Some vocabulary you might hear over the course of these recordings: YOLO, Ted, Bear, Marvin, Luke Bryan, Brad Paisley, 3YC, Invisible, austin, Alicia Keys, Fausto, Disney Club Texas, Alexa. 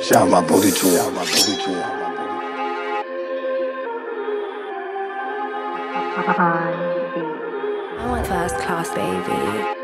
Shout my booty to him. I want first class, baby.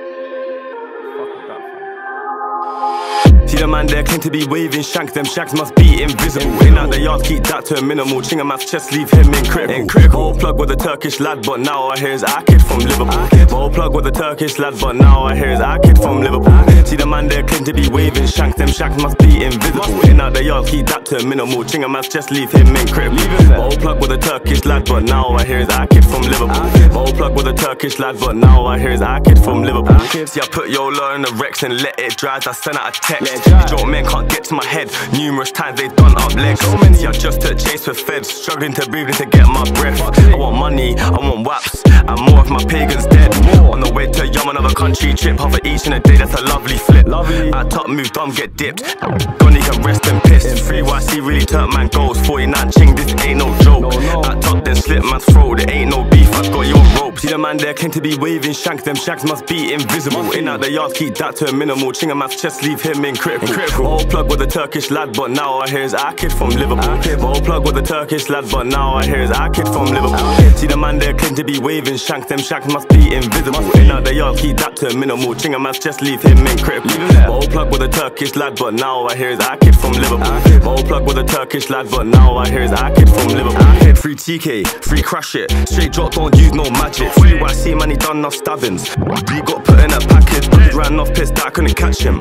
See the man there claim to be waving shank, them shacks must be invisible. In out the yard, keep that to a minimal. Ching man's chest, leave him in critical. Old plug with a Turkish lad, but now I hear his our kid from Liverpool. Old plug with a Turkish lad, but now I hear his our kid from Liverpool. See the man there claim to be waving shank, them shacks must be invisible. In out the yard, keep that to a minimal. Ching man's chest, leave him in critical. Old plug with a Turkish lad, but now I hear his our kid from Liverpool. Old plug with a Turkish lad, but now I hear his our kid from Liverpool. See I put YOLO in the Rex and let it drive. I send out a text. These drunk men can't get to my head. Numerous times they done up legs. See I just took chase with feds, struggling to breathe and to get my breath. I want money, I want waps, and more if my pagan's dead. On the way to Yum, another country trip. Half of each in a day, that's a lovely flip. I top move, dumb get dipped. Donnie can rest and piss. 3YC really turned man goals. 49 ching, this ain't no joke. I top then slip man's throat. It ain't no beef, I've got your rope. See the man there claim to be waving shank, them shacks must be invisible. In out the yard, keep that to a minimal. Ching a man's chest, leave him in critical. Old plug with a Turkish lad, but now I hear his our kid from Liverpool. Old plug with a Turkish lad, but now I hear his our kid from Liverpool. See the man there claim to be waving shank, them shacks must be invisible. In out the yard, keep that to a minimal. Ching a man's chest, leave him in critical. Old plug with a Turkish lad, but now I hear his our kid from Liverpool. Old plug with a Turkish lad, but now I hear his our kid from Liverpool. Free TK, free crash it. Straight drop, don't use no magic. 3YC man, he done enough stabbings. He got put in a package, ran off pissed that I couldn't catch him.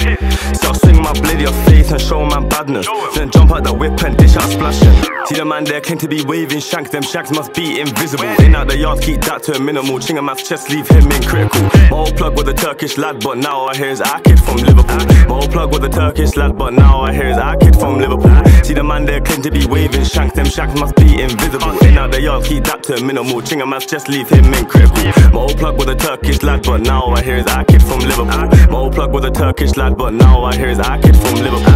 So I'll swing my blade off face and show my badness. Then jump out the whip and dish out splashing. See the man there claim to be waving shank, them shacks must be invisible. In out the yard, keep that to a minimal. Ching a man's chest, leave him in critical. My old plug with a Turkish lad, but now I hear his our kid from Liverpool. My old plug with a Turkish lad, but now I hear his our kid from Liverpool. See the man there claim to be waving shank, them shacks must be invisible. In out the yard, keep that to a minimal. Ching a man's chest, leave him in critical. My old plug with a Turkish lad, but now I hear his our kid from Liverpool. My old plug with a Turkish lad, but now I hear his our kid from Liverpool.